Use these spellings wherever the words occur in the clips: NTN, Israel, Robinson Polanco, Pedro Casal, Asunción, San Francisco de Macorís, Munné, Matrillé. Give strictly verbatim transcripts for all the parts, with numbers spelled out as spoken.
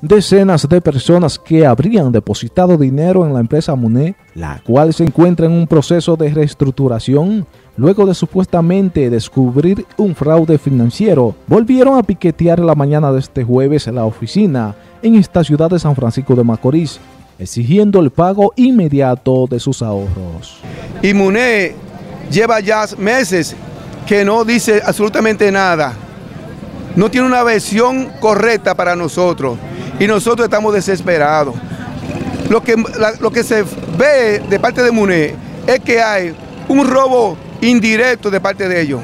decenas de personas que habrían depositado dinero en la empresa Munné, la cual se encuentra en un proceso de reestructuración, luego de supuestamente descubrir un fraude financiero, volvieron a piquetear la mañana de este jueves en la oficina en esta ciudad de San Francisco de Macorís, exigiendo el pago inmediato de sus ahorros. Y Munné lleva ya meses que no dice absolutamente nada, no tiene una versión correcta para nosotros y nosotros estamos desesperados. Lo que, la, lo que se ve de parte de Munné es que hay un robo indirecto de parte de ellos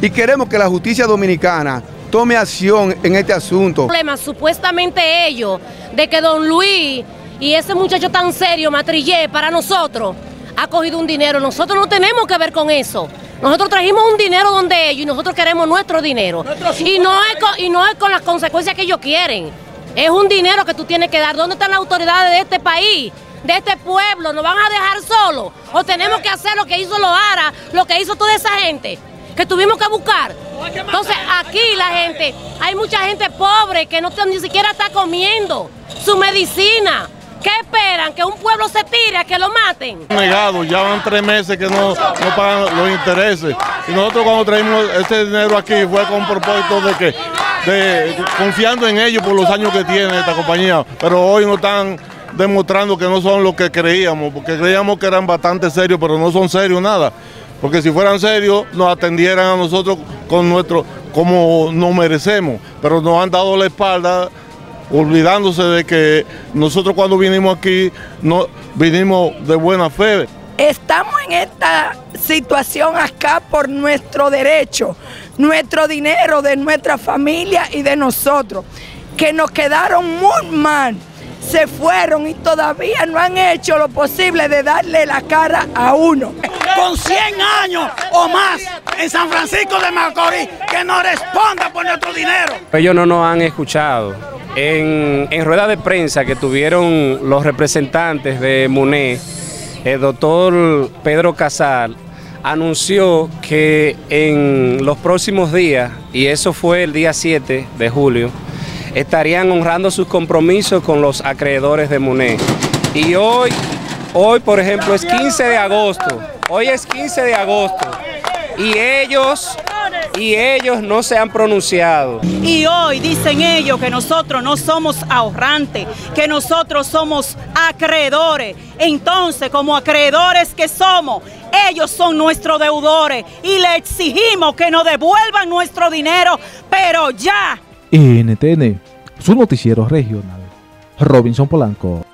y queremos que la justicia dominicana tome acción en este asunto. El problema supuestamente ellos de que don Luis y ese muchacho tan serio, Matrillé, para nosotros ha cogido un dinero. Nosotros no tenemos que ver con eso. Nosotros trajimos un dinero donde ellos y nosotros queremos nuestro dinero. Y no es con, y no es con las consecuencias que ellos quieren. Es un dinero que tú tienes que dar. ¿Dónde están las autoridades de este país? De este pueblo, ¿nos van a dejar solos? ¿O tenemos que hacer lo que hizo los Ara, lo que hizo toda esa gente que tuvimos que buscar? Entonces aquí la gente, hay mucha gente pobre que no ni siquiera está comiendo su medicina. ¿Qué esperan? ¿Que un pueblo se tire, a que lo maten? Negado, ya van tres meses que no, no pagan los intereses. Y nosotros cuando traímos ese dinero aquí fue con propósito de que, de, confiando en ellos por los años que tiene esta compañía, pero hoy no están demostrando que no son lo que creíamos, porque creíamos que eran bastante serios, pero no son serios nada, porque si fueran serios nos atendieran a nosotros con nuestro, como nos merecemos, pero nos han dado la espalda, olvidándose de que nosotros cuando vinimos aquí no vinimos de buena fe. Estamos en esta situación acá por nuestro derecho, nuestro dinero de nuestra familia y de nosotros, que nos quedaron muy mal. Se fueron y todavía no han hecho lo posible de darle la cara a uno. Con cien años o más en San Francisco de Macorís, que nos responda por nuestro dinero. Ellos no nos han escuchado. En, en rueda de prensa que tuvieron los representantes de Munné, el doctor Pedro Casal anunció que en los próximos días, y eso fue el día siete de julio, estarían honrando sus compromisos con los acreedores de Munné. Y hoy, hoy por ejemplo, es quince de agosto. Hoy es quince de agosto. Y ellos, y ellos no se han pronunciado. Y hoy dicen ellos que nosotros no somos ahorrantes, que nosotros somos acreedores. Entonces, como acreedores que somos, ellos son nuestros deudores y le exigimos que nos devuelvan nuestro dinero, pero ya. N T N, su noticiero regional. Robinson Polanco.